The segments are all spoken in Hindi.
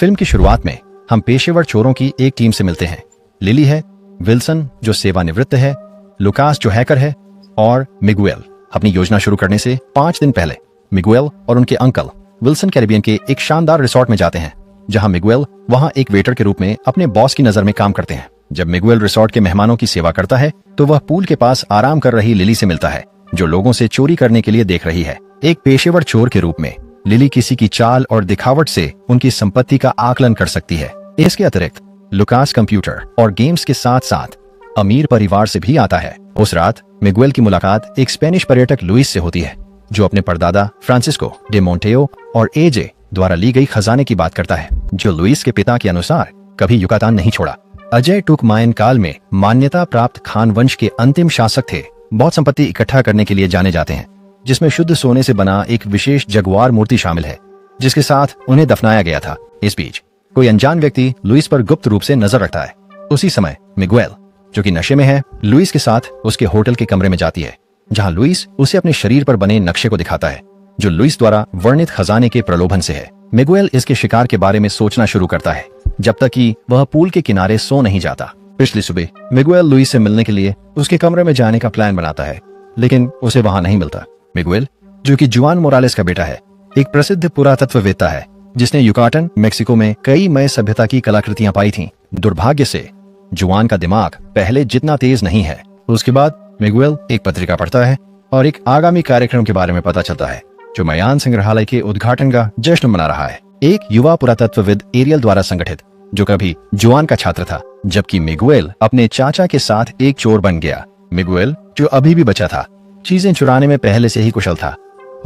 फिल्म की शुरुआत में हम पेशेवर चोरों की एक टीम से मिलते हैं। लिली है, विल्सन जो सेवानिवृत्त है, लुकास जो हैकर है और मिगुएल। अपनी योजना शुरू करने से 5 दिन पहले मिगुएल और उनके अंकल विल्सन कैरिबियन के एक शानदार रिसोर्ट में जाते हैं, जहां मिगुएल वहां एक वेटर के रूप में अपने बॉस की नजर में काम करते हैं। जब मिगुएल रिसोर्ट के मेहमानों की सेवा करता है तो वह पूल के पास आराम कर रही लिली से मिलता है, जो लोगों से चोरी करने के लिए देख रही है। एक पेशेवर चोर के रूप में लिली किसी की चाल और दिखावट से उनकी संपत्ति का आकलन कर सकती है। इसके अतिरिक्त लुकास कंप्यूटर और गेम्स के साथ साथ अमीर परिवार से भी आता है। उस रात मिगुएल की मुलाकात एक स्पेनिश पर्यटक लुइस से होती है, जो अपने परदादा फ्रांसिस्को डे मोंटेयो और एजे द्वारा ली गई खजाने की बात करता है, जो लुइस के पिता के अनुसार कभी युकातान नहीं छोड़ा। अजय टुक मायन काल में मान्यता प्राप्त खान वंश के अंतिम शासक थे। बहुत संपत्ति इकट्ठा करने के लिए जाने जाते हैं, जिसमें शुद्ध सोने से बना एक विशेष जगुआर मूर्ति शामिल है, जिसके साथ उन्हें दफनाया गया था। इस बीच कोई अनजान व्यक्ति लुइस पर गुप्त रूप से नजर रखता है। उसी समय मिगुएल, जो कि नशे में है, लुइस के साथ उसके होटल के कमरे में जाती है, जहां लुइस उसे अपने शरीर पर बने नक्शे को दिखाता है, जो लुइस द्वारा वर्णित खजाने के प्रलोभन से है। मिगुएल इसके शिकार के बारे में सोचना शुरू करता है, जब तक कि वह पूल के किनारे सो नहीं जाता। पिछली सुबह मिगुएल लुइस से मिलने के लिए उसके कमरे में जाने का प्लान बनाता है, लेकिन उसे वहां नहीं मिलता। मिगुएल, जो कि जुआन मोरालेस का बेटा है, एक प्रसिद्ध पुरातत्ववेत्ता है, जिसने युकाटन मेक्सिको में कई मय सभ्यता की कलाकृतियां पाई थीं। दुर्भाग्य से जुआन का दिमाग पहले जितना तेज नहीं है। उसके बाद मिगुएल एक पत्रिका पढ़ता है और एक आगामी कार्यक्रम के बारे में पता चलता है, जो मयान संग्रहालय के उद्घाटन का जश्न मना रहा है, एक युवा पुरातत्वविद एरियल द्वारा संगठित, जो कभी जुआन का छात्र था, जबकि मिगुएल अपने चाचा के साथ एक चोर बन गया। मिगुएल, जो अभी भी बचा था, चीजें चुराने में पहले से ही कुशल था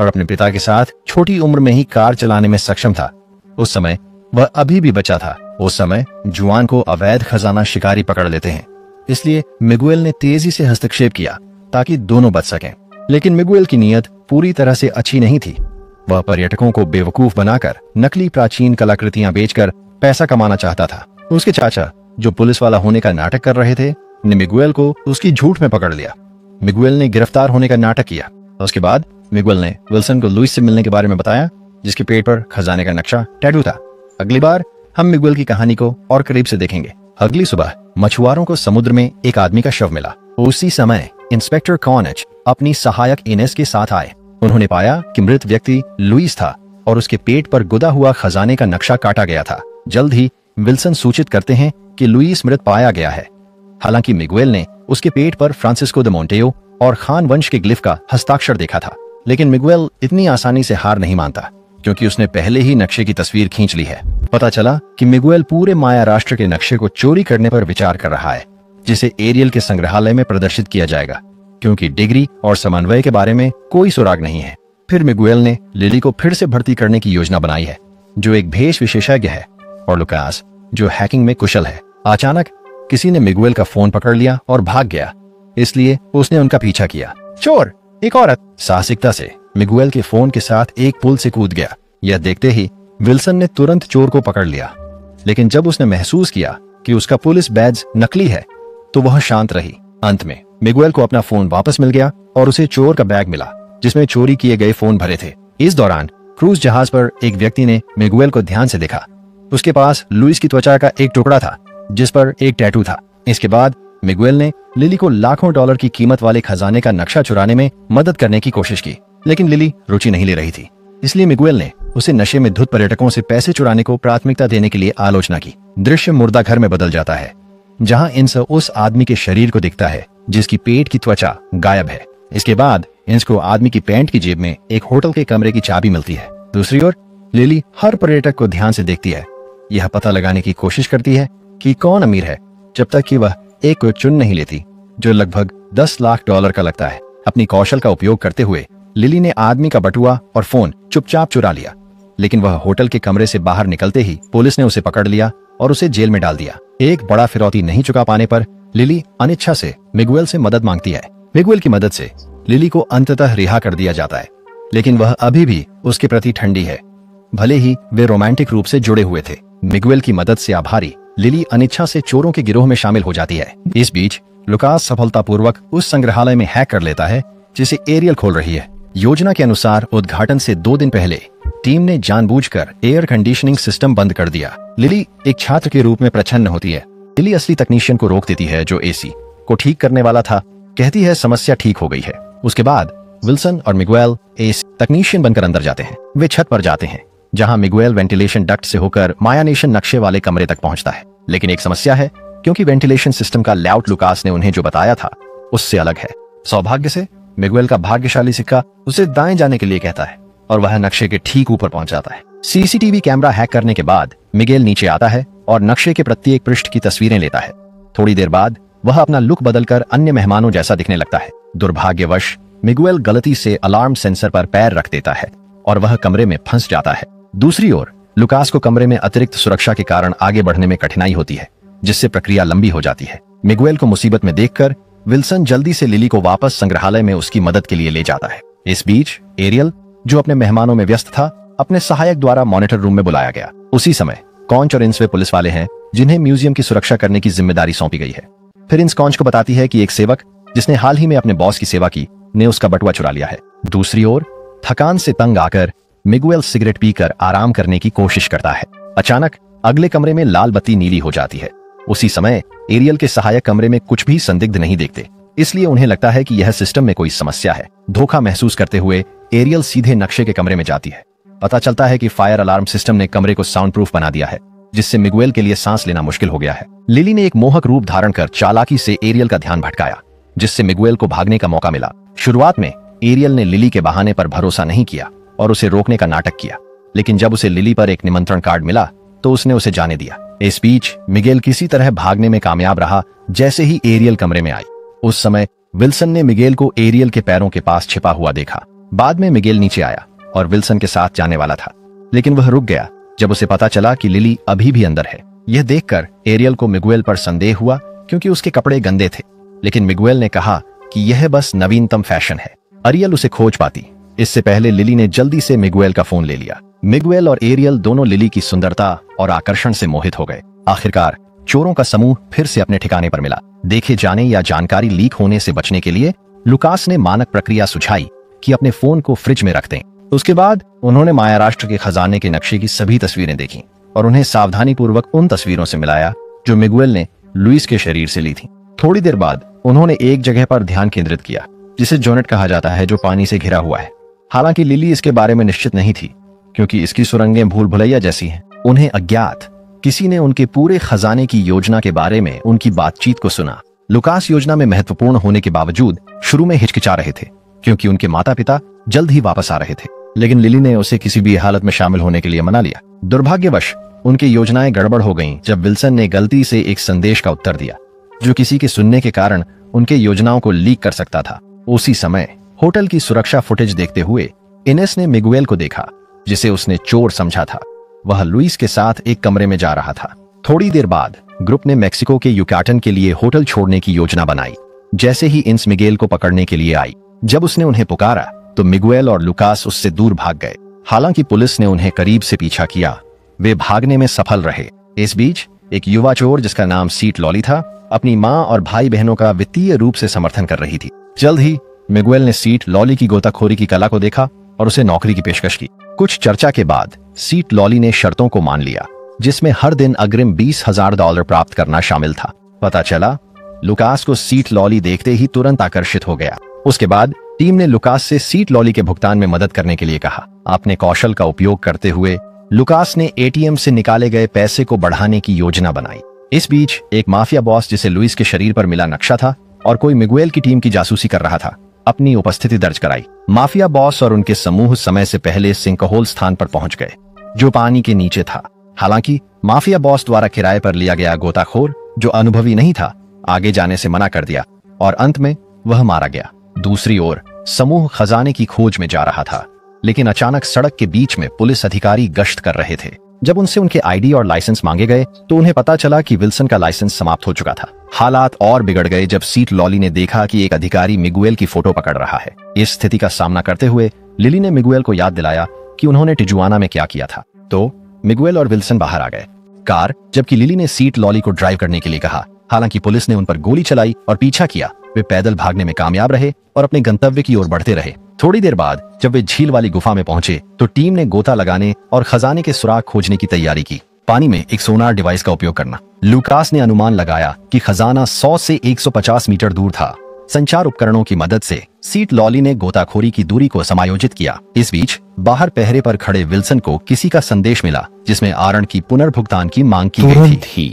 और अपने पिता के साथ छोटी उम्र में ही कार चलाने में सक्षम था। उस समय वह अभी भी बचा था। उस समय जुआन को अवैध खजाना शिकारी पकड़ लेते हैं, इसलिए मिगुएल ने तेजी से हस्तक्षेप किया ताकि दोनों बच सकें। लेकिन मिगुएल की नीयत पूरी तरह से अच्छी नहीं थी। वह पर्यटकों को बेवकूफ बनाकर नकली प्राचीन कलाकृतियां बेचकर पैसा कमाना चाहता था। उसके चाचा, जो पुलिस वाला होने का नाटक कर रहे थे, ने मिगुएल को उसकी झूठ में पकड़ लिया। मिगुएल ने गिरफ्तार होने का नाटक किया। उसके बाद मिगुएल ने विल्सन को लुइस से मिलने के बारे में बताया, जिसके पेट पर खजाने का नक्शा टैटू था। अगली बार हम मिगुएल की कहानी को और करीब से देखेंगे। अगली सुबह मछुआरों को समुद्र में एक आदमी का शव मिला। उसी समय इंस्पेक्टर कॉनच अपनी सहायक इनेस के साथ आए। उन्होंने पाया कि मृत व्यक्ति लुइस था और उसके पेट पर गुदा हुआ खजाने का नक्शा काटा गया था। जल्द ही विल्सन सूचित करते हैं कि लुइस मृत पाया गया है। हालांकि मिगुएल ने उसके पेट पर फ्रांसिस्को दे मोंटेयो और खान वंश के ग्लिफ का हस्ताक्षर देखा था, लेकिन मिगुएल इतनी आसानी से हार नहीं मानता, क्योंकि उसने पहले ही नक्शे की तस्वीर खींच ली है। पता चला कि मिगुएल पूरे माया राष्ट्र के नक्शे को चोरी करने पर विचार कर रहा है, जिसे एरियल के संग्रहालय में प्रदर्शित किया जाएगा, क्योंकि डिग्री और समन्वय के बारे में कोई सुराग नहीं है। फिर मिगुएल ने लिली को फिर से भर्ती करने की योजना बनाई है, जो एक भेष विशेषज्ञ है, और लुकास, जो हैकिंग में कुशल है। अचानक किसी ने मिगुएल का फोन पकड़ लिया और भाग गया, इसलिए उसने उनका पीछा किया। चोर एक औरत साहसिकता से मिगुएल के फोन के साथ एक पुल से कूद गया। यह देखते ही विल्सन ने तुरंत चोर को पकड़ लिया, लेकिन जब उसने महसूस किया कि उसका पुलिस बैज नकली है, तो वह शांत रही। अंत में मिगुएल को अपना फोन वापस मिल गया और उसे चोर का बैग मिला, जिसमें चोरी किए गए फोन भरे थे। इस दौरान क्रूज जहाज पर एक व्यक्ति ने मिगुएल को ध्यान से देखा। उसके पास लुइस की त्वचा का एक टुकड़ा था, जिस पर एक टैटू था। इसके बाद मिगुएल ने लिली को लाखों डॉलर की कीमत वाले खजाने का नक्शा चुराने में मदद करने की कोशिश की, लेकिन लिली रुचि नहीं ले रही थी। इसलिए मिगुएल ने उसे नशे में धुत पर्यटकों से पैसे चुराने को प्राथमिकता देने के लिए आलोचना की। दृश्य मुर्दा घर में बदल जाता है, जहां इंस उस आदमी के शरीर को दिखता है, जिसकी पेट की त्वचा गायब है। इसके बाद इंस को आदमी की पैंट की जेब में एक होटल के कमरे की चाबी मिलती है। दूसरी ओर लिली हर पर्यटक को ध्यान से देखती है। यह पता लगाने की कोशिश करती है कि कौन अमीर है, जब तक कि वह एक को चुन नहीं लेती, जो लगभग 10 लाख डॉलर का लगता है। अपनी कौशल का उपयोग करते हुए लिली ने आदमी का बटुआ और फोन चुपचाप चुरा लिया, लेकिन वह होटल के कमरे से बाहर निकलते ही पुलिस ने उसे पकड़ लिया और उसे जेल में डाल दिया। एक बड़ा फिरौती नहीं चुका पाने पर लिली अनिच्छा से मिगुएल से मदद मांगती है। मिगुएल की मदद से लिली को अंततः रिहा कर दिया जाता है, लेकिन वह अभी भी उसके प्रति ठंडी है, भले ही वे रोमांटिक रूप से जुड़े हुए थे। मिगुएल की मदद से आभारी लिली अनिच्छा से चोरों के गिरोह में शामिल हो जाती है। इस बीच लुकास सफलतापूर्वक उस संग्रहालय में हैक कर लेता है, जिसे एरियल खोल रही है। योजना के अनुसार उद्घाटन से 2 दिन पहले टीम ने जानबूझकर एयर कंडीशनिंग सिस्टम बंद कर दिया। लिली एक छात्र के रूप में प्रछन्न होती है। लिली असली तकनीशियन को रोक देती है जो एसी को ठीक करने वाला था, कहती है समस्या ठीक हो गई है। उसके बाद विल्सन और मिगुएल एसी तकनीशियन बनकर अंदर जाते हैं। वे छत पर जाते हैं जहां मिगुएल वेंटिलेशन डक्ट से होकर माया नेशन नक्शे वाले कमरे तक पहुंचता है। लेकिन एक समस्या है क्योंकि वेंटिलेशन सिस्टम का लेआउट लुकास ने उन्हें जो बताया था उससे अलग है। सौभाग्य से मिगुएल का भाग्यशाली सिक्का उसे दाएं जाने के लिए कहता है और वह नक्शे के ठीक ऊपर पहुंच जाता है। सीसीटीवी कैमरा हैक करने के बाद मिगेल नीचे आता है और नक्शे के प्रत्येक पृष्ठ की तस्वीरें लेता है। थोड़ी देर बाद वह अपना लुक बदलकर अन्य मेहमानों जैसा दिखने लगता है। दुर्भाग्यवश मिगुएल गलती से अलार्म सेंसर पर पैर रख देता है और वह कमरे में फंस जाता है। दूसरी ओर लुकास को कमरे में अतिरिक्त सुरक्षा के कारण आगे बढ़ने में कठिनाई होती है जिससे प्रक्रिया लंबी हो जाती है। मिगुएल को मुसीबत में देखकर विल्सन जल्दी से लिली को वापस संग्रहालय में उसकी मदद के लिए ले जाता है। इस बीच एरियल जो अपने मेहमानों में व्यस्त था अपने सहायक द्वारा मॉनिटर रूम में बुलाया गया। उसी समय कॉन्च और इंसवे पुलिस वाले हैं जिन्हें म्यूजियम की सुरक्षा करने की जिम्मेदारी सौंपी गई है। फिर इंस कॉन्च को बताती है कि एक सेवक जिसने हाल ही में अपने बॉस की सेवा की ने उसका बटुआ चुरा लिया है। दूसरी ओर थकान से तंग आकर मिगुएल सिगरेट पीकर आराम करने की कोशिश करता है। अचानक अगले कमरे में लाल बत्ती नीली हो जाती है। उसी समय एरियल के सहायक कमरे में कुछ भी संदिग्ध नहीं देखते, इसलिए उन्हें लगता है कि यह सिस्टम में कोई समस्या है। धोखा महसूस करते हुए एरियल सीधे नक्शे के कमरे में जाती है। पता चलता है कि फायर अलार्म सिस्टम ने कमरे को साउंड प्रूफ बना दिया है जिससे मिगुएल के लिए सांस लेना मुश्किल हो गया है। लिली ने एक मोहक रूप धारण कर चालाकी से एरियल का ध्यान भटकाया जिससे मिगुएल को भागने का मौका मिला। शुरुआत में एरियल ने लिली के बहाने पर भरोसा नहीं किया और उसे रोकने का नाटक किया, लेकिन जब उसे लिली पर एक निमंत्रण कार्ड मिला तो उसने उसे जाने दिया। इस बीच मिगेल किसी तरह भागने में कामयाब रहा। जैसे ही एरियल कमरे में आई उस समय विल्सन ने मिगेल को एरियल के पैरों के पास छिपा हुआ देखा। बाद में मिगेल नीचे आया और विल्सन के साथ जाने वाला था, लेकिन वह रुक गया जब उसे पता चला कि लिली अभी भी अंदर है। यह देखकर एरियल को मिगुएल पर संदेह हुआ क्योंकि उसके कपड़े गंदे थे, लेकिन मिगुएल ने कहा कि यह बस नवीनतम फैशन है। एरियल उसे खोज पाती इससे पहले लिली ने जल्दी से मिगुएल का फोन ले लिया। मिगुएल और एरियल दोनों लिली की सुंदरता और आकर्षण से मोहित हो गए। आखिरकार चोरों का समूह फिर से अपने ठिकाने पर मिला। देखे जाने या जानकारी लीक होने से बचने के लिए लुकास ने मानक प्रक्रिया सुझाई कि अपने फोन को फ्रिज में रख दें। उसके बाद उन्होंने माया राष्ट्र के खजाने के नक्शे की सभी तस्वीरें देखी और उन्हें सावधानीपूर्वक उन तस्वीरों से मिलाया जो मिगुएल ने लुइस के शरीर से ली थी। थोड़ी देर बाद उन्होंने एक जगह पर ध्यान केंद्रित किया जिसे जोनेट कहा जाता है, जो पानी से घिरा हुआ है। हालांकि लिली इसके बारे में निश्चित नहीं थी क्योंकि इसकी सुरंगें भूल भुलैया जैसी हैं। उन्हें अज्ञात किसी ने उनके पूरे खजाने की योजना के बारे में उनकी बातचीत को सुना। लुकास योजना में महत्वपूर्ण होने के बावजूद शुरू में हिचकिचा रहे थे क्योंकि उनके माता पिता जल्द ही वापस आ रहे थे, लेकिन लिली ने उसे किसी भी हालत में शामिल होने के लिए मना लिया। दुर्भाग्यवश उनकी योजनाएं गड़बड़ हो गईं जब विल्सन ने गलती से एक संदेश का उत्तर दिया जो किसी के सुनने के कारण उनके योजनाओं को लीक कर सकता था। उसी समय होटल की सुरक्षा फुटेज देखते हुए इनेस ने मिगुएल को देखा जिसे उसने चोर समझा था। वह लुइस के साथ एक कमरे में जा रहा था। थोड़ी देर बाद ग्रुप ने मेक्सिको के युकाटन के लिए होटल छोड़ने की योजना बनाई। जैसे ही इंस मिगेल को पकड़ने के लिए आई, जब उसने उन्हें पुकारा तो मिगुएल और लुकास उससे दूर भाग गए। हालांकि पुलिस ने उन्हें करीब से पीछा किया, वे भागने में सफल रहे। इस बीच एक युवा चोर जिसका नाम सीट लॉली था, अपनी माँ और भाई बहनों का वित्तीय रूप से समर्थन कर रही थी। जल्द ही मिगुएल ने सीट लॉली की गोताखोरी की कला को देखा और उसे नौकरी की पेशकश की। कुछ चर्चा के बाद सीट लॉली ने शर्तों को मान लिया जिसमें हर दिन अग्रिम $20,000 प्राप्त करना शामिल था। पता चला लुकास को सीट लॉली देखते ही तुरंत आकर्षित हो गया। उसके बाद टीम ने लुकास से सीट लॉली के भुगतान में मदद करने के लिए कहा। अपने कौशल का उपयोग करते हुए लुकास ने एटीएम से निकाले गए पैसे को बढ़ाने की योजना बनाई। इस बीच एक माफिया बॉस जिसे लुइस के शरीर पर मिला नक्शा था और कोई मिगुएल की टीम की जासूसी कर रहा था, अपनी उपस्थिति दर्ज कराई। माफिया बॉस और उनके समूह समय से पहले सिंकहोल स्थान पर पहुंच गए जो पानी के नीचे था। हालांकि माफिया बॉस द्वारा किराए पर लिया गया गोताखोर जो अनुभवी नहीं था, आगे जाने से मना कर दिया और अंत में वह मारा गया। दूसरी ओर समूह खजाने की खोज में जा रहा था, लेकिन अचानक सड़क के बीच में पुलिस अधिकारी गश्त कर रहे थे। जब उनसे उनके आईडी और लाइसेंस मांगे गए तो उन्हें पता चला कि विल्सन का लाइसेंस समाप्त हो चुका था। हालात और बिगड़ गए जब सीट लॉली ने देखा कि एक अधिकारी मिगुएल की फोटो पकड़ रहा है। इस स्थिति का सामना करते हुए लिली ने मिगुएल को याद दिलाया कि उन्होंने टिजुआना में क्या किया था। तो मिगुएल और विल्सन बाहर आ गए कार, जबकि लिली ने सीट लॉली को ड्राइव करने के लिए कहा। हालांकि पुलिस ने उन पर गोली चलाई और पीछा किया। वे पैदल भागने में कामयाब रहे और अपने गंतव्य की ओर बढ़ते रहे। थोड़ी देर बाद जब वे झील वाली गुफा में पहुंचे तो टीम ने गोता लगाने और खजाने के सुराग खोजने की तैयारी की। पानी में एक सोनार डिवाइस का उपयोग करना। लुकास ने अनुमान लगाया कि खजाना 100 से 150 मीटर दूर था। संचार उपकरणों की मदद से सीट लॉली ने गोताखोरी की दूरी को समायोजित किया। इस बीच बाहर पहरे पर खड़े विल्सन को किसी का संदेश मिला जिसमें आरण की पुनर्भुगतान की मांग की गई थी।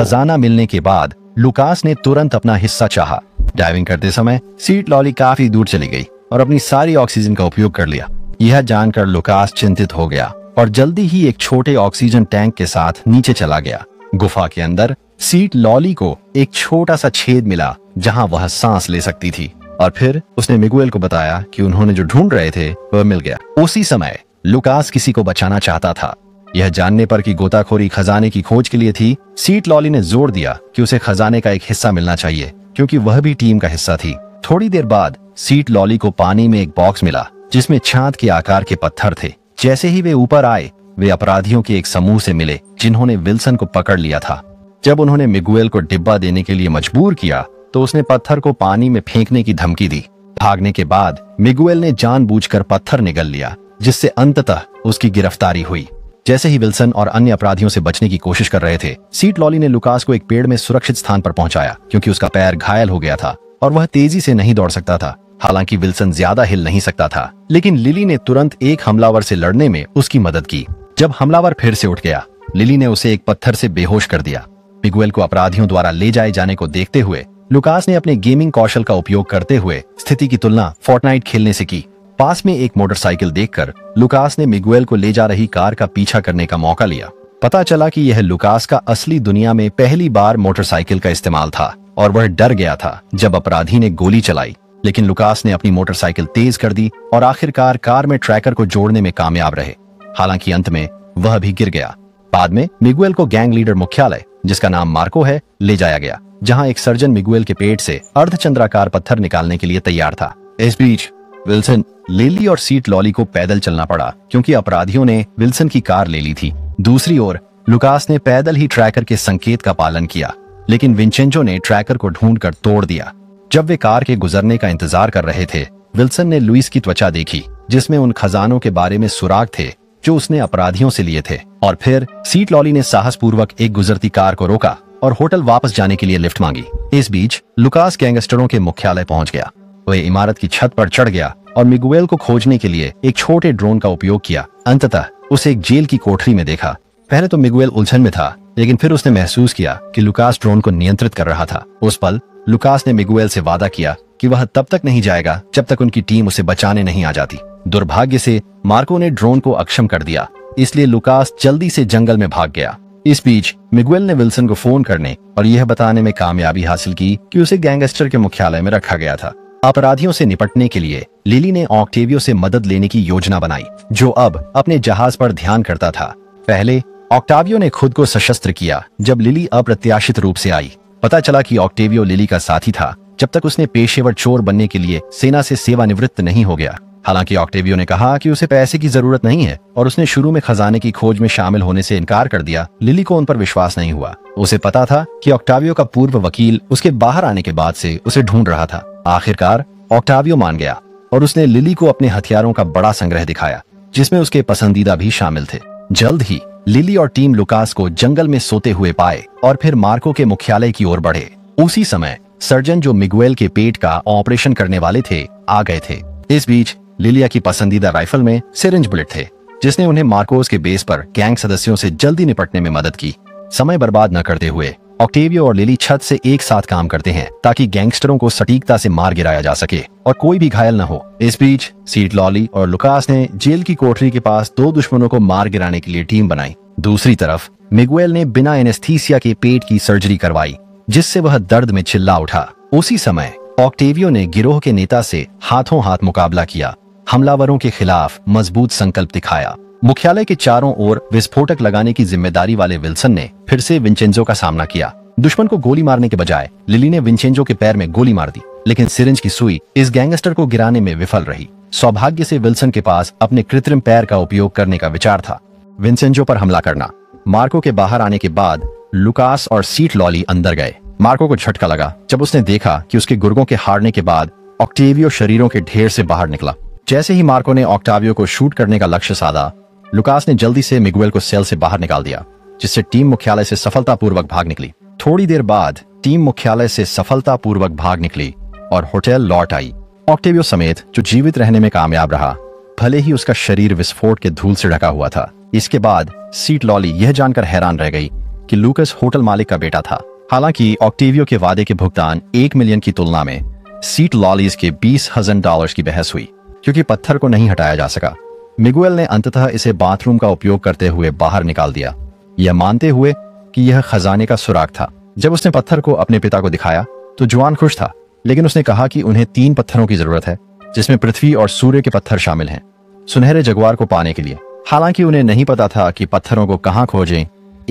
खजाना मिलने के बाद लुकास ने तुरंत अपना हिस्सा चाहा। डाइविंग करते समय सीट लॉली काफी दूर चली गई और अपनी सारी ऑक्सीजन का उपयोग कर लिया। यह जानकर लुकास चिंतित हो गया और जल्दी ही एक छोटे ऑक्सीजन टैंक के साथ नीचे चला गया। गुफा के अंदर सीट लॉली को एक छोटा सा छेद मिला जहां वह सांस ले सकती थी और फिर उसने मिगुएल को बताया कि उन्होंने जो ढूंढ रहे थे वह मिल गया। उसी समय लुकास किसी को बचाना चाहता था। यह जानने पर कि गोताखोरी खजाने की खोज के लिए थी, सीट लॉली ने जोर दिया कि उसे खजाने का एक हिस्सा मिलना चाहिए क्योंकि वह भी टीम का हिस्सा थी। थोड़ी देर बाद सीट लॉली को पानी में एक बॉक्स मिला जिसमें छांद के आकार के पत्थर थे। जैसे ही वे ऊपर आए वे अपराधियों के एक समूह से मिले जिन्होंने विल्सन को पकड़ लिया था। जब उन्होंने मिगुएल को डिब्बा देने के लिए मजबूर किया तो उसने पत्थर को पानी में फेंकने की धमकी दी। भागने के बाद मिगुएल ने जानबूझकर पत्थर निगल लिया जिससे अंततः उसकी गिरफ्तारी हुई। जैसे ही विल्सन और अन्य अपराधियों से बचने की कोशिश कर रहे थे, सीट लॉली ने लुकास को एक पेड़ में सुरक्षित स्थान पर पहुंचाया क्योंकि उसका पैर घायल हो गया था और वह तेजी से नहीं दौड़ सकता था। हालांकि विल्सन ज्यादा हिल नहीं सकता था, लेकिन लिली ने तुरंत एक हमलावर से लड़ने में उसकी मदद की। जब हमलावर फिर से उठ गया, लिली ने उसे एक पत्थर से बेहोश कर दिया। मिगुएल को अपराधियों द्वारा ले जाए जाने को देखते हुए लुकास ने अपने गेमिंग कौशल का उपयोग करते हुए स्थिति की तुलना फोर्टनाइट खेलने से की। पास में एक मोटरसाइकिल देखकर लुकास ने मिगुएल को ले जा रही कार का पीछा करने का मौका लिया। पता चला कि यह लुकास का असली दुनिया में पहली बार मोटरसाइकिल का इस्तेमाल था और वह डर गया था जब अपराधी ने गोली चलाई, लेकिन लुकास ने अपनी मोटरसाइकिल तेज कर दी और आखिरकार कार में ट्रैकर को जोड़ने में कामयाब रहे। हालांकि अंत में वह भी गिर गया। बाद में मिगुएल को गैंग लीडर मुख्यालय, जिसका नाम मार्को है, ले जाया गया जहां एक सर्जन मिगुएल के पेट से अर्धचंद्राकार पत्थर निकालने के लिए तैयार था। इस बीच विल्सन, लिली और सीट लॉली को पैदल चलना पड़ा क्योंकि अपराधियों ने विल्सन की कार ले ली थी। दूसरी ओर लुकास ने पैदल ही ट्रैकर के संकेत का पालन किया, लेकिन विंसेंजो ने ट्रैकर को ढूंढकर तोड़ दिया। जब वे कार के गुजरने का इंतजार कर रहे थे, विल्सन ने लुइस की त्वचा देखी जिसमें उन खजानों के बारे में सुराग थे जो उसने अपराधियों से लिए थे, और फिर सीट लॉली ने साहसपूर्वक एक गुजरती कार को रोका और होटल वापस जाने के लिए लिफ्ट मांगी। इस बीच लुकास गैंगस्टरों के मुख्यालय पहुंच गया। वह इमारत की छत पर चढ़ गया और मिगुएल को खोजने के लिए एक छोटे ड्रोन का उपयोग किया। अंततः उसे एक जेल की कोठरी में देखा। पहले तो मिगुएल उलझन में था, लेकिन फिर उसने महसूस किया कि लुकास ड्रोन को नियंत्रित कर रहा था। उस पल लुकास ने मिगुएल से वादा किया कि वह तब तक नहीं जाएगा जब तक उनकी टीम उसे बचाने नहीं आ जाती। दुर्भाग्य से मार्को ने ड्रोन को अक्षम कर दिया, इसलिए लुकास जल्दी से जंगल में भाग गया। इस बीच मिगुएल ने विल्सन को फोन करने और यह बताने में कामयाबी हासिल की कि उसे गैंगस्टर के मुख्यालय में रखा गया था। अपराधियों से निपटने के लिए लिली ने ऑक्टेवियो से मदद लेने की योजना बनाई, जो अब अपने जहाज पर ध्यान करता था। पहले ऑक्टावियो ने खुद को सशस्त्र किया जब लिली अप्रत्याशित रूप से आई। पता चला कि ऑक्टेवियो लिली का साथी था जब तक उसने पेशेवर चोर बनने के लिए सेना से सेवानिवृत्त नहीं हो गया। हालांकि ऑक्टेवियो ने कहा कि उसे पैसे की जरूरत नहीं है और उसने शुरू में खजाने की खोज में शामिल होने से इनकार कर दिया। लिली को उन पर विश्वास नहीं हुआ। उसे पता था कि ऑक्टावियो का पूर्व वकील उसके बाहर आने के बाद से उसे ढूंढ रहा था। आखिरकार ऑक्टावियो मान गया और उसने लिली को अपने हथियारों का बड़ा संग्रह दिखाया जिसमें उसके पसंदीदा भी शामिल थे। जल्द ही लिली और टीम लुकास को जंगल में सोते हुए पाए और फिर मार्को के मुख्यालय की ओर बढ़े। उसी समय सर्जन, जो मिगुएल के पेट का ऑपरेशन करने वाले थे, आ गए थे। इस बीच लिलिया की पसंदीदा राइफल में सिरिंज बुलेट थे जिसने उन्हें मार्कोस के बेस पर गैंग सदस्यों से जल्दी निपटने में मदद की। समय बर्बाद न करते हुए ऑक्टेवियो और लिली छत से एक साथ काम करते हैं ताकि गैंगस्टरों को सटीकता से मार गिराया जा सके और कोई भी घायल न हो। इस बीच सीट लॉली और लुकास ने जेल की कोठरी के पास दो दुश्मनों को मार गिराने के लिए टीम बनाई। दूसरी तरफ मिगुएल ने बिना एनेस्थीसिया के पेट की सर्जरी करवाई जिससे वह दर्द में चिल्ला उठा। उसी समय ऑक्टेवियो ने गिरोह के नेता से हाथों हाथ मुकाबला किया, हमलावरों के खिलाफ मजबूत संकल्प दिखाया। मुख्यालय के चारों ओर विस्फोटक लगाने की जिम्मेदारी वाले विल्सन ने फिर से विंसेंजो का सामना किया। दुश्मन को गोली मारने के बजाय लिली ने विंसेंजो के पैर में गोली मार दी, लेकिन सिरिंज की सुई इस गैंगस्टर को गिराने में विफल रही। सौभाग्य से विल्सन के पास अपने कृत्रिम पैर का उपयोग करने का विचार था। विंसेंजो पर हमला करना। मार्को के बाहर आने के बाद लुकास और सीट लॉली अंदर गए। मार्को को झटका लगा जब उसने देखा कि उसके गुर्गों के हारने के बाद ऑक्टेवियो शरीरों के ढेर से बाहर निकला। जैसे ही मार्को ने ऑक्टावियो को शूट करने का लक्ष्य साधा, लुकास ने जल्दी से मिगुएल को सेल से बाहर निकाल दिया, जिससे टीम मुख्यालय से सफलतापूर्वक भाग निकली। थोड़ी देर बाद टीम मुख्यालय से सफलतापूर्वक भाग निकली और होटल लौट आई। ऑक्टेवियो समेत जो जीवित रहने में कामयाब रहा, भले ही उसका शरीर विस्फोट के धूल से ढका हुआ था। इसके बाद सीट लॉली यह जानकर हैरान रह गई कि लूकस होटल मालिक का बेटा था। हालांकि ऑक्टेवियो के वादे के भुगतान 1 मिलियन की तुलना में सीट लॉलीज के $20,000 की बहस हुई, क्योंकि पत्थर को नहीं हटाया जा सका। मिगुएल ने अंततः इसे बाथरूम का उपयोग करते हुए बाहर निकाल दिया, यह मानते हुए कि यह खजाने का सुराग था। जब उसने पत्थर को अपने पिता को दिखाया तो जुआन खुश था, लेकिन उसने कहा कि उन्हें 3 पत्थरों की जरूरत है, जिसमें पृथ्वी और सूर्य के पत्थर शामिल हैं, सुनहरे जगुआर को पाने के लिए। हालांकि उन्हें नहीं पता था कि पत्थरों को कहां खोजें।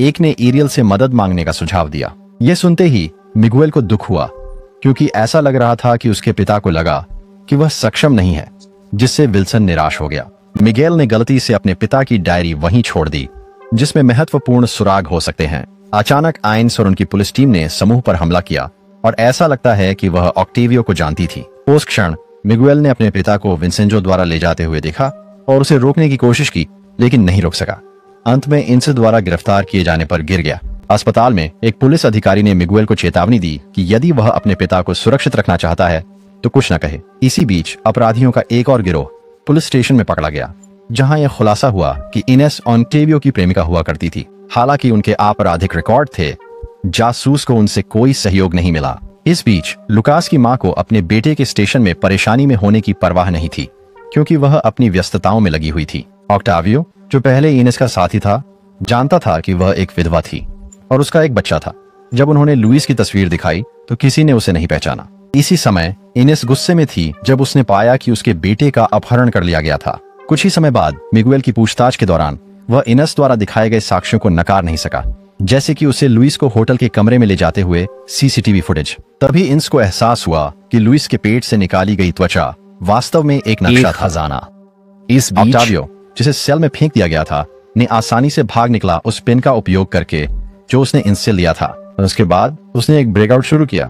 एक ने एरियल से मदद मांगने का सुझाव दिया। यह सुनते ही मिगुएल को दुख हुआ, क्योंकि ऐसा लग रहा था कि उसके पिता को लगा कि वह सक्षम नहीं है, जिससे विल्सन निराश हो गया। मिगेल ने गलती से अपने पिता की डायरी वहीं छोड़ दी, जिसमें महत्वपूर्ण सुराग हो सकते हैं। अचानक आइन्स और उनकी पुलिस टीम ने समूह पर हमला किया और ऐसा लगता है कि वह ऑक्टेवियो को जानती थी। उस क्षण मिगुएल ने अपने पिता को विंसेंजो द्वारा ले जाते हुए देखा और उसे रोकने की कोशिश की, लेकिन नहीं रोक सका। अंत में इनसे द्वारा गिरफ्तार किए जाने पर गिर गया। अस्पताल में एक पुलिस अधिकारी ने मिगुएल को चेतावनी दी कि यदि वह अपने पिता को सुरक्षित रखना चाहता है तो कुछ न कहे। इसी बीच अपराधियों का एक और गिरोह पुलिस स्टेशन में पकड़ा गया, जहां यह खुलासा हुआ कि इनेस ऑक्टेवियो की प्रेमिका हुआ करती थी। हालांकि उनके आपराधिक रिकॉर्ड थे, जासूस को उनसे कोई सहयोग नहीं मिला। इस बीच लुकास की मां को अपने बेटे के स्टेशन में परेशानी में होने की परवाह नहीं थी, क्योंकि वह अपनी व्यस्तताओं में लगी हुई थी। ऑक्टावियो, जो पहले इनेस का साथी था, जानता था कि वह एक विधवा थी और उसका एक बच्चा था। जब उन्होंने लुइस की तस्वीर दिखाई तो किसी ने उसे नहीं पहचाना। इसी समय इनेस गुस्से में थी जब उसने पाया कि उसके बेटे का अपहरण कर लिया गया था। कुछ ही समय बाद मिगुएल की पूछताछ के दौरान वह इनेस द्वारा दिखाए गए साक्ष्यों को नकार नहीं सका, जैसे कि उसे लुइस को होटल के कमरे में ले जाते हुए सीसीटीवी फुटेज। तभी इनेस को एहसास हुआ कि लुइस के पेट से निकाली गई त्वचा वास्तव में एक नक्शा खजाना। इस बीच ऑक्टावियो, जिसे सेल में फेंक दिया गया था, ने आसानी से भाग निकला उस पेन का उपयोग करके जो उसने इनसे लिया था। उसके बाद उसने एक ब्रेकआउट शुरू किया,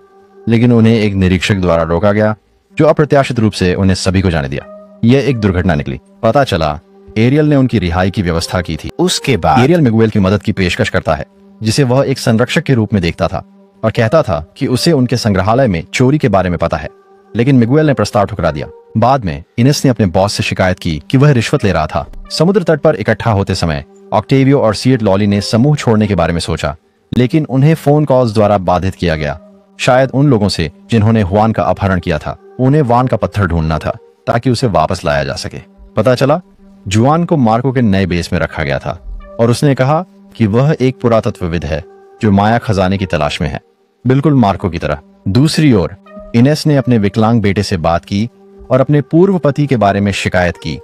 लेकिन उन्हें एक निरीक्षक द्वारा रोका गया, जो अप्रत्याशित रूप से उन्हें सभी को जाने दिया। यह एक दुर्घटना निकली। पता चला एरियल ने उनकी रिहाई की व्यवस्था की थी। उसके बाद एरियल मिगुएल की मदद की पेशकश करता है, जिसे वह एक संरक्षक के रूप में देखता था और कहता था कि उसे उनके संग्रहालय में चोरी के बारे में पता है, लेकिन मिगुएल ने प्रस्ताव ठुकरा दिया। बाद में इनेस ने अपने बॉस से शिकायत की कि वह रिश्वत ले रहा था। समुद्र तट पर इकट्ठा होते समय ऑक्टेवियो और सीएट लॉली ने समूह छोड़ने के बारे में सोचा, लेकिन उन्हें फोन कॉल्स द्वारा बाधित किया गया, शायद उन लोगों से जिन्होंने हुआन का अपहरण किया था। उन्हें वान का पत्थर ढूंढना था ताकि उसे वापस लाया जा सके। पता चला जुआन को मार्को के नए बेस में रखा गया था और उसने कहा कि वह एक पुरातत्वविद है जो माया खजाने की तलाश में है, बिल्कुल मार्को की तरह। दूसरी ओर इनेस ने अपने विकलांग बेटे से बात की और अपने पूर्व पति के बारे में शिकायत की,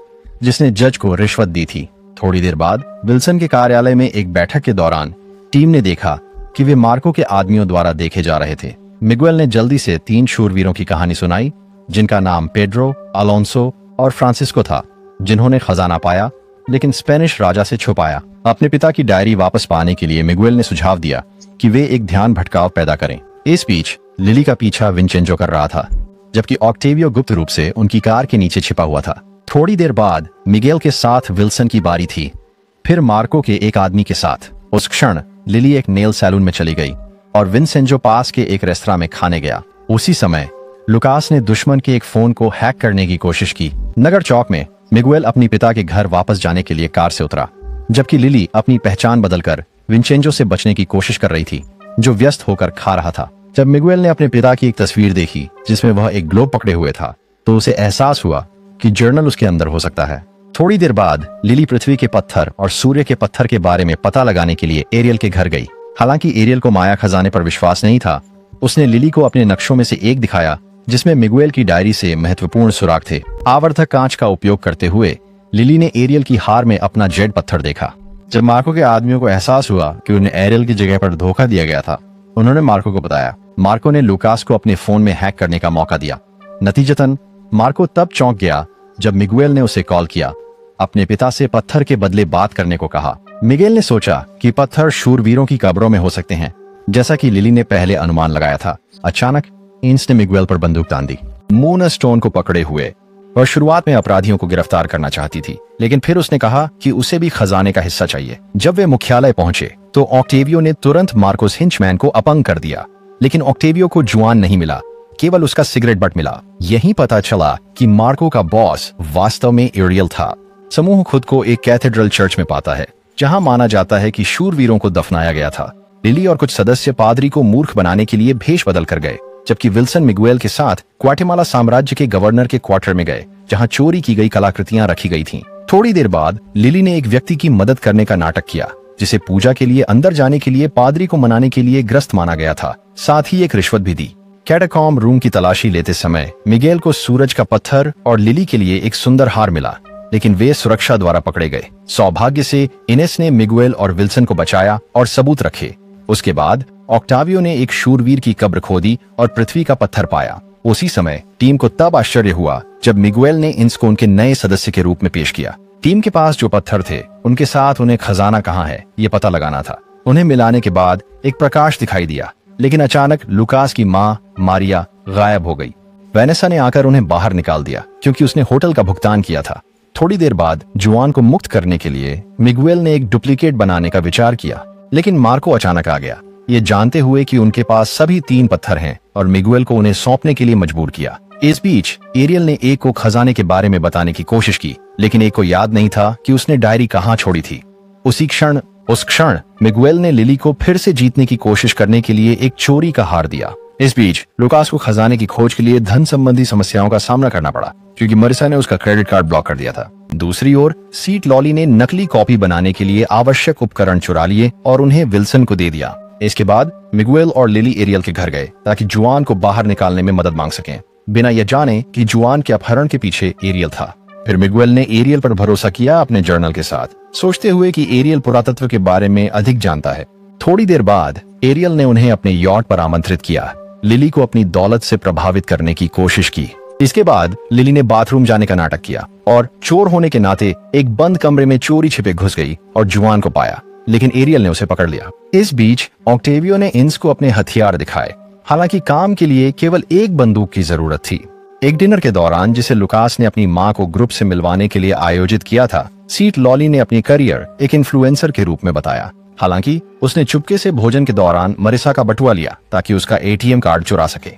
जिसने जज को रिश्वत दी थी। थोड़ी देर बाद विल्सन के कार्यालय में एक बैठक के दौरान टीम ने देखा कि वे मार्को के आदमियों द्वारा देखे जा रहे थे। मिगुएल ने जल्दी से 3 शूरवीरों की कहानी सुनाई, जिनका नाम पेड्रो, अलोंसो और फ्रांसिस्को था, जिन्होंने खजाना पाया लेकिन स्पेनिश राजा से छुपाया। अपने पिता की डायरी वापस पाने के लिए मिगुएल ने सुझाव दिया कि वे एक ध्यान भटकाव पैदा करें। इस बीच लिली का पीछा विंसेंजो कर रहा था, जबकि ऑक्टेवियो गुप्त रूप से उनकी कार के नीचे छिपा हुआ था। थोड़ी देर बाद मिगेल के साथ विल्सन की बारी थी, फिर मार्को के एक आदमी के साथ। उस क्षण लिली एक नेल सैलून में चली गई और विंसेंजो पास के एक रेस्तरां में खाने गया। उसी समय लुकास ने दुश्मन के एक फोन को हैक करने की कोशिश की। नगर चौक में मिगुएल अपने पिता के घर वापस जाने के लिए कार से उतरा, जबकि लिली अपनी पहचान बदलकर विंसेंजो से बचने की कोशिश कर रही थी, जो व्यस्त होकर खा रहा था। जब मिगुएल ने अपने पिता की एक तस्वीर देखी जिसमें वह एक ग्लोब पकड़े हुए था, तो उसे एहसास हुआ कि जर्नल उसके अंदर हो सकता है। थोड़ी देर बाद लिली पृथ्वी के पत्थर और सूर्य के पत्थर के बारे में पता लगाने के लिए एरियल के घर गई। हालांकि एरियल को माया खजाने पर विश्वास नहीं था, उसने लिली को अपने नक्शों में से एक दिखाया जिसमें मिगुएल की डायरी से महत्वपूर्ण सुराग थे। आवर्धक कांच का उपयोग करते हुए लिली ने एरियल की हार में अपना जेड पत्थर देखा। जब मार्को के आदमियों को एहसास हुआ कि उन्हें एरियल की जगह पर धोखा दिया गया था, उन्होंने मार्को को बताया। मार्को ने लुकास को अपने फोन में हैक करने का मौका दिया। नतीजतन मार्को तब चौंक गया जब मिगुएल ने उसे कॉल किया, अपने पिता से पत्थर के बदले बात करने को कहा। मिगेल ने सोचा कि पत्थर शूरवीरों की कब्रों में हो सकते हैं, जैसा कि लिली ने पहले अनुमान लगाया था। अचानक इनेस ने मिगुएल पर बंदूक तान दी। मून स्टोन को पकड़े हुए वह शुरुआत में अपराधियों को गिरफ्तार करना चाहती थी, लेकिन फिर उसने कहा कि उसे भी खजाने का हिस्सा चाहिए। जब वे मुख्यालय पहुंचे तो ऑक्टेवियो ने तुरंत मार्कोस हिंचमैन को अपंग कर दिया, लेकिन ऑक्टेवियो को जुआन नहीं मिला, केवल उसका सिगरेट बट मिला। यही पता चला कि मार्को का बॉस वास्तव में एरियल था। समूह खुद को एक कैथेड्रल चर्च में पाता है, जहां माना जाता है कि शूरवीरों को दफनाया गया था। लिली और कुछ सदस्य पादरी को मूर्ख बनाने के लिए भेष बदल कर गए, जबकि विल्सन मिगुएल के साथ ग्वाटेमाला साम्राज्य के गवर्नर के क्वार्टर में गए, जहां चोरी की गई कलाकृतियां रखी गई थीं। थोड़ी देर बाद लिली ने एक व्यक्ति की मदद करने का नाटक किया, जिसे पूजा के लिए अंदर जाने के लिए पादरी को मनाने के लिए ग्रस्त माना गया था, साथ ही एक रिश्वत भी दी। कैटाकॉम्ब रूम की तलाशी लेते समय मिगेल को सूरज का पत्थर और लिली के लिए एक सुंदर हार मिला, लेकिन वे सुरक्षा द्वारा पकड़े गए। सौभाग्य से इनेस ने मिगुएल और विल्सन को बचाया और सबूत रखे। उसके बाद ऑक्टावियो ने एक शूरवीर की कब्र खोदी और पृथ्वी का पत्थर पाया। उसी समय टीम को तब आश्चर्य हुआ जब मिगुएल ने इनको उनके नए सदस्य के रूप में पेश किया। टीम के पास जो पत्थर थे उनके साथ उन्हें खजाना कहाँ है ये पता लगाना था। उन्हें मिलाने के बाद एक प्रकाश दिखाई दिया, लेकिन अचानक लुकास की माँ मारिया गायब हो गई। वेनेसा ने आकर उन्हें बाहर निकाल दिया क्योंकि उसने होटल का भुगतान किया था। थोड़ी देर बाद जुआन को मुक्त करने के लिए मिगुएल ने एक डुप्लीकेट बनाने का विचार किया, लेकिन मार्को अचानक आ गया, ये जानते हुए कि उनके पास सभी 3 पत्थर हैं, और मिगुएल को उन्हें सौंपने के लिए मजबूर किया। इस बीच एरियल ने एक को खजाने के बारे में बताने की कोशिश की, लेकिन एक को याद नहीं था कि उसने डायरी कहाँ छोड़ी थी। उस क्षण मिगुएल ने लिली को फिर से जीतने की कोशिश करने के लिए एक चोरी का हार दिया। इस बीच लुकास को खजाने की खोज के लिए धन संबंधी समस्याओं का सामना करना पड़ा, क्योंकि मरिसा ने उसका क्रेडिट कार्ड ब्लॉक कर दिया था। दूसरी ओर सीट लॉली ने नकली कॉपी बनाने के लिए आवश्यक उपकरण चुरा लिए और उन्हें विल्सन को दे दिया। इसके बाद मिगुएल और लिली एरियल के घर गए ताकि जुआन को बाहर निकालने में मदद मांग सकें, बिना यह जाने कि जुआन के अपहरण के पीछे एरियल था। फिर मिगुएल ने एरियल पर भरोसा किया अपने जर्नल के साथ, सोचते हुए कि एरियल पुरातत्व के बारे में अधिक जानता है। थोड़ी देर बाद एरियल ने उन्हें अपने यॉट पर आमंत्रित किया, लिली को अपनी दौलत से प्रभावित करने की कोशिश की। इसके बाद लिली ने बाथरूम जाने का नाटक किया और चोर होने के नाते एक बंद कमरे में चोरी छिपे घुस गई और जुआन को पाया, लेकिन एरियल ने उसे पकड़ लिया। इस बीच ऑक्टेवियो ने इंस को अपने हथियार दिखाए, हालांकि काम के लिए केवल एक बंदूक की जरूरत थी। एक डिनर के दौरान जिसे लुकास ने अपनी माँ को ग्रुप से मिलवाने के लिए आयोजित किया था, सीट लॉली ने अपनी करियर एक इन्फ्लुएंसर के रूप में बताया, हालांकि उसने चुपके से भोजन के दौरान मरिसा का बटुआ लिया ताकि उसका एटीएम कार्ड चुरा सके।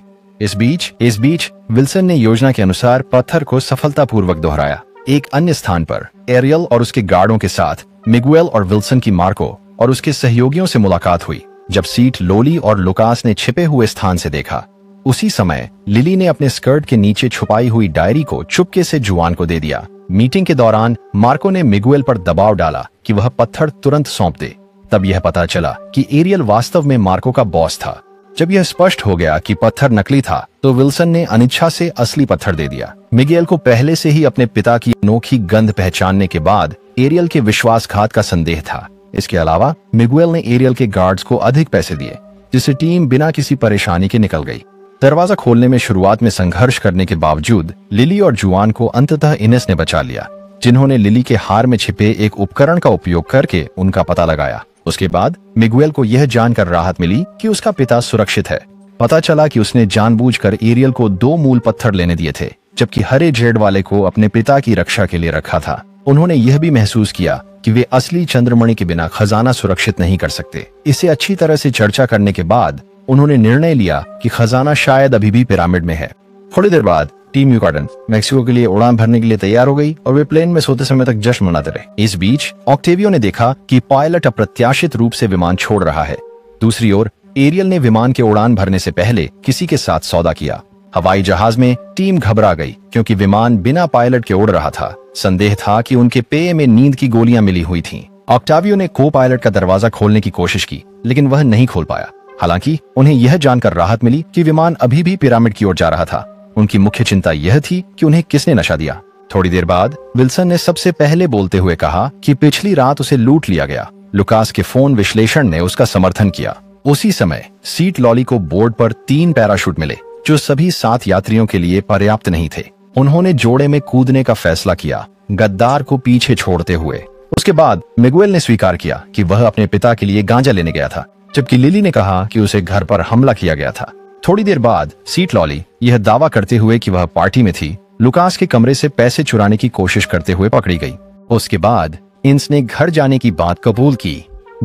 इस बीच विल्सन ने योजना के अनुसार पत्थर को सफलतापूर्वक दोहराया। एक अन्य स्थान पर एरियल और उसके गार्डों के साथ मिगुएल और विल्सन की मार्को और उसके सहयोगियों से मुलाकात हुई। जब सीट लॉली और लुकास ने छिपे हुए स्थान से देखा, उसी समय लिली ने अपने स्कर्ट के नीचे छुपाई हुई डायरी को चुपके से जुआन को दे दिया। मीटिंग के दौरान मार्को ने मिगुएल पर दबाव डाला कि वह पत्थर तुरंत सौंप दे। तब यह पता चला कि एरियल वास्तव में मार्को का बॉस था। जब यह स्पष्ट हो गया कि पत्थर नकली था, तो विल्सन ने अनिच्छा से असली पत्थर दे दिया। मिगेल को पहले से ही अपने पिता की अनोखी गंध पहचानने के बाद एरियल के विश्वासघात का संदेह था। इसके अलावा मिगुएल ने एरियल के गार्ड्स को अधिक पैसे दिए, जिससे टीम बिना किसी परेशानी के निकल गई। दरवाजा खोलने में शुरुआत में संघर्ष करने के बावजूद लिली और जुआन को अंततः इनेस ने बचा लिया, जिन्होंने लिली के हार में छिपे एक उपकरण का उपयोग करके उनका पता लगाया। उसके बाद मिगुएल को यह जानकर राहत मिली कि उसका पिता सुरक्षित है। पता चला कि उसने जानबूझकर एरियल को 2 मूल पत्थर लेने दिए थे, जबकि हरे जेड वाले को अपने पिता की रक्षा के लिए रखा था। उन्होंने यह भी महसूस किया कि वे असली चंद्रमणि के बिना खजाना सुरक्षित नहीं कर सकते। इसे अच्छी तरह से चर्चा करने के बाद उन्होंने निर्णय लिया कि खजाना शायद अभी भी पिरामिड में है। थोड़ी देर बाद टीम यूकाटन मेक्सिको के लिए उड़ान भरने के लिए तैयार हो गई और वे प्लेन में सोते समय तक जश्न मनाते रहे। इस बीच ऑक्टेवियो ने देखा कि पायलट अप्रत्याशित रूप से विमान छोड़ रहा है। दूसरी ओर एरियल ने विमान के उड़ान भरने से पहले किसी के साथ सौदा किया। हवाई जहाज में टीम घबरा गई क्योंकि विमान बिना पायलट के उड़ रहा था। संदेह था कि उनके पेय में नींद की गोलियां मिली हुई थीं। ऑक्टावियो ने को पायलट का दरवाजा खोलने की कोशिश की, लेकिन वह नहीं खोल पाया। हालांकि उन्हें यह जानकर राहत मिली कि विमान अभी भी पिरामिड की ओर जा रहा था। उनकी मुख्य चिंता यह थी कि उन्हें किसने नशा दिया। थोड़ी देर बाद विल्सन ने सबसे पहले बोलते हुए कहा कि पिछली रात उसे लूट लिया गया। लुकास के फोन विश्लेषण ने उसका समर्थन किया। उसी समय सीट लॉली को बोर्ड पर 3 पैराशूट मिले, जो सभी 7 यात्रियों के लिए पर्याप्त नहीं थे। उन्होंने जोड़े में कूदने का फैसला किया, गद्दार को पीछे छोड़ते हुए। उसके बाद मिगुएल ने स्वीकार किया कि वह अपने पिता के लिए गांजा लेने गया था, जबकि लिली ने कहा कि उसे घर पर हमला किया गया था। थोड़ी देर बाद सीट लॉली यह दावा करते हुए कि वह पार्टी में थी, लुकास के कमरे से पैसे चुराने की कोशिश करते हुए पकड़ी गई। उसके बाद इन्स ने घर जाने की बात कबूल की,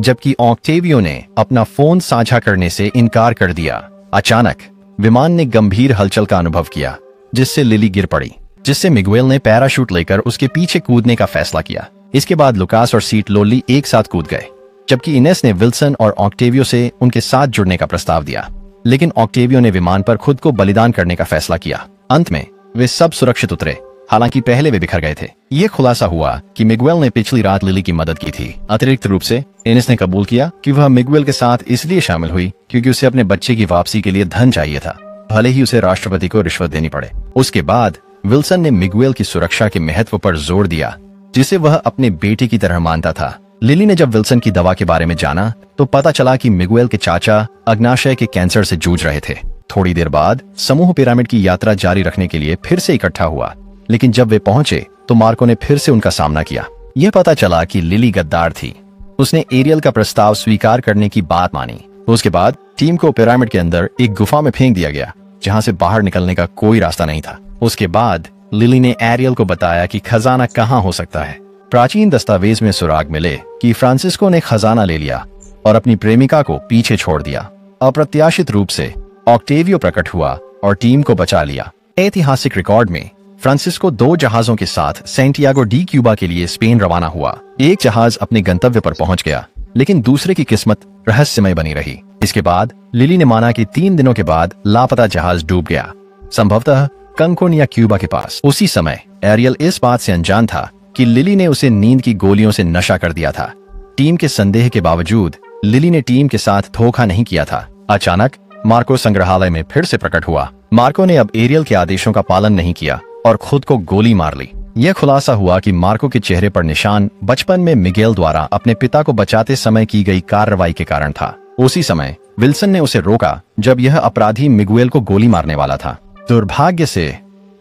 जबकि ऑक्टेवियो ने अपना फोन साझा करने से इनकार कर दिया। अचानक विमान ने गंभीर हलचल का अनुभव किया, जिससे लिली गिर पड़ी, जिससे मिगुएल ने पैराशूट लेकर उसके पीछे कूदने का फैसला किया। इसके बाद लुकास और सीट लोली एक साथ कूद गए, जबकि इनेस ने विल्सन और ऑक्टेवियो से उनके साथ जुड़ने का प्रस्ताव दिया, लेकिन ऑक्टेवियो ने विमान पर खुद को बलिदान करने का फैसला किया। अंत में वे सब सुरक्षित उतरे, हालांकि पहले वे बिखर गए थे। ये खुलासा हुआ कि मिगुएल ने पिछली रात लिली की मदद की थी। अतिरिक्त रूप से इनेस ने कबूल किया कि वह मिगुएल के साथ इसलिए शामिल हुई क्योंकि उसे अपने बच्चे की वापसी के लिए धन चाहिए था, भले ही उसे राष्ट्रपति को रिश्वत देनी पड़े। उसके बाद विल्सन ने मिगुएल की सुरक्षा के महत्व पर जोर दिया, जिसे वह अपने बेटे की तरह मानता था। लिली ने जब विल्सन की दवा के बारे में जाना तो पता चला कि मिगुएल के चाचा अग्नाशय के कैंसर से जूझ रहे थे। थोड़ी देर बाद समूह पिरामिड की यात्रा जारी रखने के लिए फिर से इकट्ठा हुआ, लेकिन जब वे पहुंचे तो मार्को ने फिर से उनका सामना किया। यह पता चला कि लिली गद्दार थी। उसने एरियल का प्रस्ताव स्वीकार करने की बात मानी। उसके बाद टीम को पिरामिड के अंदर एक गुफा में फेंक दिया गया, जहां से बाहर निकलने का कोई रास्ता नहीं था। उसके बाद लिली ने एरियल को बताया कि खजाना कहां हो सकता है। प्राचीन दस्तावेज में सुराग मिले कि फ्रांसिस्को ने खजाना ले लिया और अपनी प्रेमिका को पीछे छोड़ दिया। अप्रत्याशित रूप से ऑक्टेवियो प्रकट हुआ और टीम को बचा लिया। ऐतिहासिक रिकॉर्ड में फ्रांसिस्को 2 जहाजों के साथ सेंटियागो डी क्यूबा के लिए स्पेन रवाना हुआ। एक जहाज अपने गंतव्य पर पहुंच गया, लेकिन दूसरे की किस्मत रहस्यमय बनी रही। इसके बाद लिली ने माना कि 3 दिनों के बाद लापता जहाज डूब गया, संभवतः कंकुन या क्यूबा के पास। उसी समय एरियल इस बात से अनजान था कि लिली ने उसे नींद की गोलियों से नशा कर दिया था। टीम के संदेह के बावजूद लिली ने टीम के साथ धोखा नहीं किया था। अचानक मार्को संग्रहालय में फिर से प्रकट हुआ। मार्को ने अब एरियल के आदेशों का पालन नहीं किया और खुद को गोली मार ली। यह खुलासा हुआ कि मार्को के चेहरे पर निशान बचपन में मिगेल द्वारा अपने पिता को बचाते समय की गई कार्रवाई के कारण था। उसी समय विल्सन ने उसे रोका, जब यह अपराधी मिगुएल को गोली मारने वाला था। दुर्भाग्य से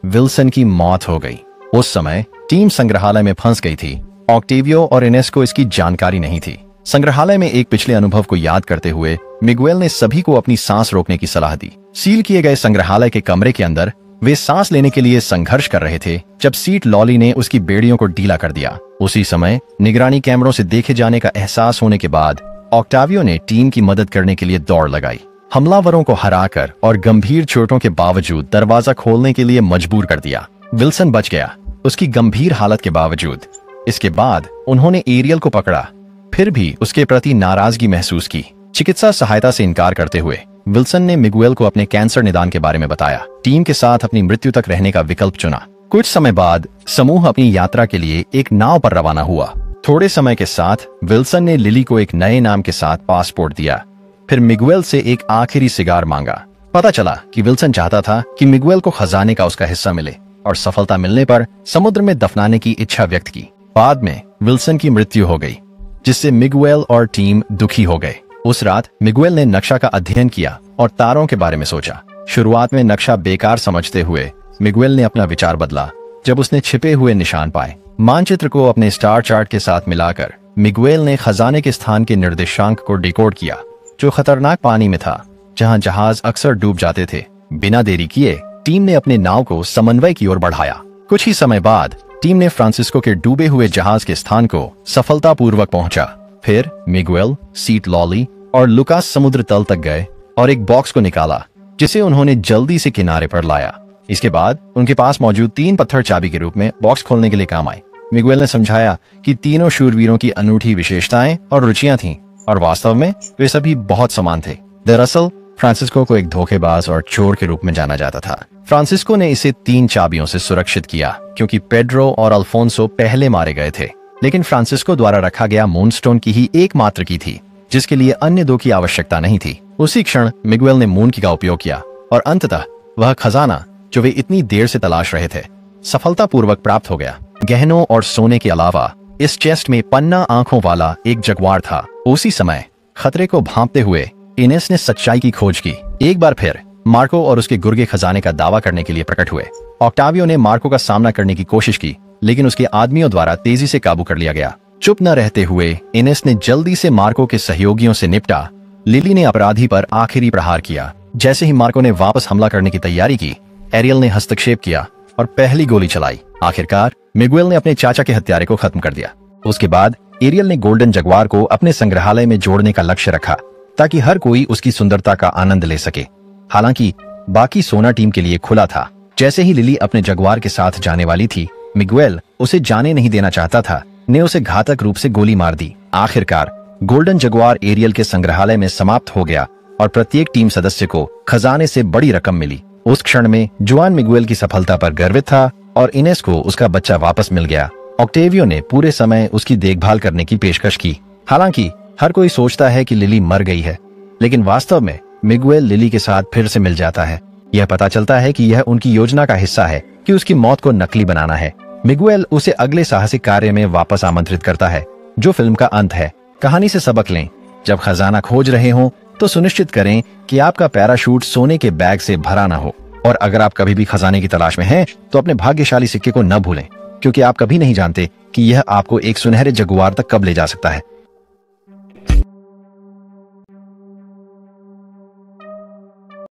विल्सन की मौत हो गई। उस समय टीम संग्रहालय में फंस गई थी। ऑक्टेवियो और इनेस को इसकी जानकारी नहीं थी। संग्रहालय में एक पिछले अनुभव को याद करते हुए मिगुएल ने सभी को अपनी सांस रोकने की सलाह दी। सील किए गए संग्रहालय के कमरे के अंदर वे सांस लेने के लिए संघर्ष कर रहे थे, जब सीट लॉली ने उसकी बेड़ियों को ढीला कर दिया। उसी समय निगरानी कैमरों से देखे जाने का एहसास होने के बाद ऑक्टावियो ने टीम की मदद करने के लिए दौड़ लगाई। हमलावरों को हराकर और गंभीर चोटों के बावजूद दरवाजा खोलने के लिए मजबूर कर दिया। विल्सन बच गया, उसकी गंभीर हालत के बावजूद। इसके बाद उन्होंने एरियल को पकड़ा, फिर भी उसके प्रति नाराजगी महसूस की। चिकित्सा सहायता से इनकार करते हुए विल्सन ने मिगुएल को अपने कैंसर निदान के बारे में बताया। टीम के साथ अपनी मृत्यु तक रहने का विकल्प चुना। कुछ समय बाद समूह अपनी यात्रा के लिए एक नाव पर रवाना हुआ। थोड़े समय के साथ विल्सन ने लिली को एक नए नाम के साथ पासपोर्ट दिया, फिर मिगुएल से एक आखिरी सिगार मांगा। पता चला कि विल्सन चाहता था कि मिगुएल को खजाने का उसका हिस्सा मिले और सफलता मिलने पर समुद्र में दफनाने की इच्छा व्यक्त की। बाद में विल्सन की मृत्यु हो गई, जिससे मिगुएल और टीम दुखी हो गए। उस रात मिगुएल ने नक्शा का अध्ययन किया और तारों के बारे में सोचा। शुरुआत में नक्शा बेकार समझते हुए मिगुएल ने अपना विचार बदला, जब उसने छिपे हुए निशान पाए। मानचित्र को अपने स्टार चार्ट के साथ मिलाकर मिगुएल ने खजाने के स्थान के निर्देशांक को डिकोड किया, जो खतरनाक पानी में था, जहां जहाज अक्सर डूब जाते थे। बिना देरी किए टीम ने अपने नाव को समन्वय की ओर बढ़ाया। कुछ ही समय बाद टीम ने फ्रांसिस्को के डूबे हुए जहाज के स्थान को सफलतापूर्वक पहुंचा। फिर मिगुएल, सीट लॉली और लुकास समुद्र तल तक गए और एक बॉक्स को निकाला, जिसे उन्होंने जल्दी से किनारे पर लाया। इसके बाद उनके पास मौजूद 3 पत्थर चाबी के रूप में बॉक्स खोलने के लिए काम आए। मिगुएल ने समझाया कि तीनों शूरवीरों की अनूठी विशेषताएं और रुचियां थीं और वास्तव में वे सभी बहुत समान थे। दरअसल फ्रांसिस्को को एक धोखेबाज और चोर के रूप में जाना जाता था। फ्रांसिस्को ने इसे 3 चाबियों से सुरक्षित किया, क्योंकि पेड्रो और अल्फोंसो पहले मारे गए थे, लेकिन फ्रांसिस्को द्वारा रखा गया मूनस्टोन की ही एकमात्र की थी, जिसके लिए अन्य 2 की आवश्यकता नहीं थी। उसी क्षण मिगुएल ने मून की का उपयोग किया और अंततः वह खजाना, जो वे इतनी देर से तलाश रहे थे, सफलतापूर्वक प्राप्त हो गया। गहनों और सोने के अलावा इस चेस्ट में पन्ना आंखों वाला एक जगुआर था। उसी समय खतरे को भांपते हुए इनेस ने सच्चाई की खोज की। एक बार फिर मार्को और उसके गुर्गे खजाने का दावा करने के लिए प्रकट हुए। ऑक्टावियो ने मार्को का सामना करने की कोशिश की, लेकिन उसके आदमियों द्वारा तेजी से काबू कर लिया गया। चुप न रहते हुए इनेस ने जल्दी से मार्को के सहयोगियों से निपटा। लिली ने अपराधी पर आखिरी प्रहार किया। जैसे ही मार्को ने वापस हमला करने की तैयारी की, एरियल ने हस्तक्षेप किया और पहली गोली चलाई। आखिरकार मिगुएल ने अपने चाचा के हत्यारे को खत्म कर दिया। उसके बाद एरियल ने गोल्डन जगुआर को अपने संग्रहालय में जोड़ने का लक्ष्य रखा ताकि हर कोई उसकी सुंदरता का आनंद ले सके। हालांकि बाकी सोना टीम के लिए खुला था। जैसे ही लिली अपने जगुआर के साथ जाने वाली थी, मिगुएल उसे जाने नहीं देना चाहता था, ने उसे घातक रूप से गोली मार दी। आखिरकार गोल्डन जगुआर एरियल के संग्रहालय में समाप्त हो गया और प्रत्येक टीम सदस्य को खजाने से बड़ी रकम मिली। उस क्षण में जुआन मिगुएल की सफलता पर गर्वित था और इनेस को उसका बच्चा वापस मिल गया। ऑक्टेवियो ने पूरे समय उसकी देखभाल करने की पेशकश की। हालांकि हर कोई सोचता है कि लिली मर गई है, लेकिन वास्तव में मिगुएल लिली के साथ फिर से मिल जाता है। यह पता चलता है कि यह उनकी योजना का हिस्सा है कि उसकी मौत को नकली बनाना है। मिगुएल उसे अगले साहसिक कार्य में वापस आमंत्रित करता है, जो फिल्म का अंत है। कहानी से सबक लें, जब खजाना खोज रहे हों तो सुनिश्चित करें कि आपका पैराशूट सोने के बैग से भरा ना हो, और अगर आप कभी भी खजाने की तलाश में हैं तो अपने भाग्यशाली सिक्के को न भूलें, क्योंकि आप कभी नहीं जानते कि यह आपको एक सुनहरे जगुआर तक कब ले जा सकता है।